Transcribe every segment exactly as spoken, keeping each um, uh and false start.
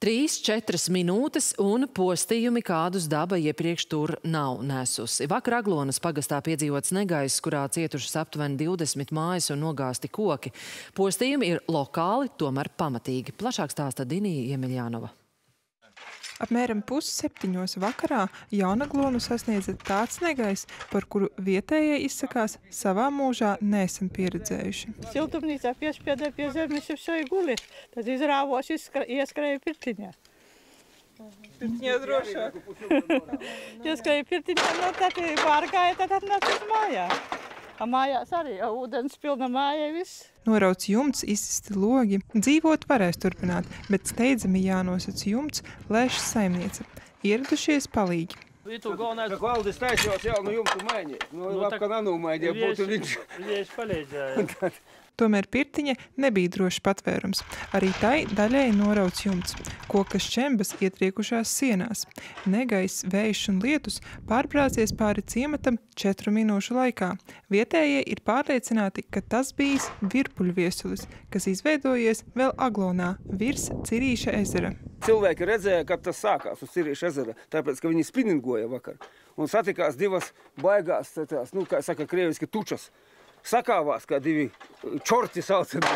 trīs četras minūtes un postījumi, kādus daba iepriekš tur nav nesusi. Vakar Aglonas pagastā piedzīvots negaiss, kurā cietušas aptuveni divdesmit mājas un nogāzti koki. Postījumi ir lokāli, tomēr pamatīgi. Plašāk stāsta Dinija Jemeļjanova. Apmēram pusseptiņos vakarā Jaunaglonu sasniedza tāds negaiss, par kuru vietējie izsakās savā mūžā neesam pieredzējuši. Siltumnīcā piešpiedē pie zemes ir šai guli, tad izrāvos ieskrēju pirtiņā. Pirtiņā drošāk. Ieskrēju pirtiņā, no tad pārgāja, tad atnāc uz mājā. A mājās arī, a ūdens pilna mājai viss. Norauc jumts, izsisti logi. Dzīvot varēs turpināt, bet steidzami jānosac jumts, lēšas saimniece. Ieradušies palīgi. Так Валдис тащил, сел на юмку майни. Ну, лапка на ну майни, būtu viņš. Viņš palīdzēja. Tomēr pirtiņa nebija droši patvērums. Arī tai daļēji norauc jumts. Kokas čembas ietriekušās sienās. Negaiss, vējš un lietus pārbrācies pāri ciematam četru minūšu laikā. Vietējie ir pārliecināti, ka tas bijis virpuļviesulis, kas izveidojies vēl Aglonā, virs Cirīša ezera. Cilvēki redzēja, kad tas sākās uz Cirīša ezera, tāpēc, ka viņi spiningoja vakar. Un satikās divas baigās, nu, kā saka krieviski, tučas. Sakāvās, kā divi čorti saucami,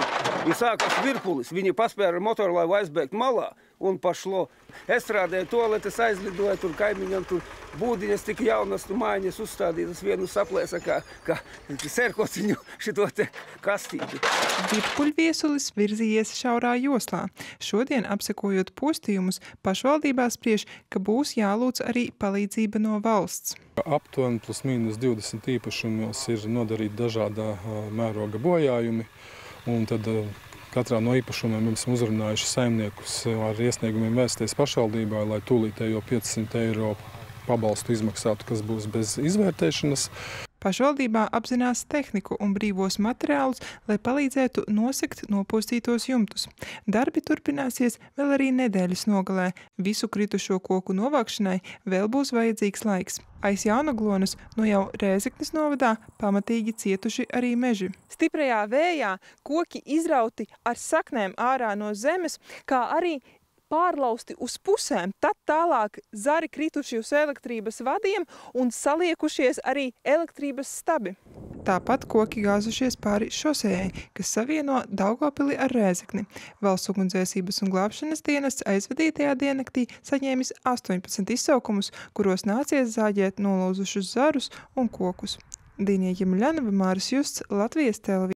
un sākas virpulis. Viņi paspēra motoru, lai aizbēgt malā, un pašlo. Estrādēja tualetes aizlidoja, tur kaimiņam tur būdiņas tik jaunas, tu mājiņas uzstādītas, vienu saplēsa, kā, kā serkociņu šito te kastīti. Virpuļviesulis virzījies šaurā joslā. Šodien, apsekojot postījumus, pašvaldībā spriež, ka būs jālūdz arī palīdzība no valsts. Aptuveni plus mīnus divdesmit īpašumos ir nodarīti dažādā mēroga bojājumi, un tad katrā no īpašumiem mēs esam uzrunājuši saimniekus ar iesniegumiem vērsties pašvaldībā, lai tūlītējo piecsimt eiro pabalstu izmaksātu, kas būs bez izvērtēšanas. Pašvaldībā apzinās tehniku un brīvos materiālus, lai palīdzētu nosekt nopostītos jumtus. Darbi turpināsies vēl arī nedēļas nogalē. Visu kritušo koku novākšanai vēl būs vajadzīgs laiks. Aiz Jaunaglonas, no jau Rēzeknes novadā, pamatīgi cietuši arī meži. Stiprajā vējā koki izrauti ar saknēm ārā no zemes, kā arī pārlausti uz pusēm, tad tālāk zari krituši uz elektrības vadiem un saliekušies arī elektrības stabi. Tāpat koki gāzušies pāri šosejai, kas savieno Daugavpili ar Rēzekni. Valsts ugunsdzēsības un glābšanas dienests aizvadītajā diennaktī saņēmis astoņpadsmit izsaukumus, kuros nācies zāģēt nolauzušus zarus un kokus. Dinija Jemeļjanova, Māris Justs, Latvijas T V.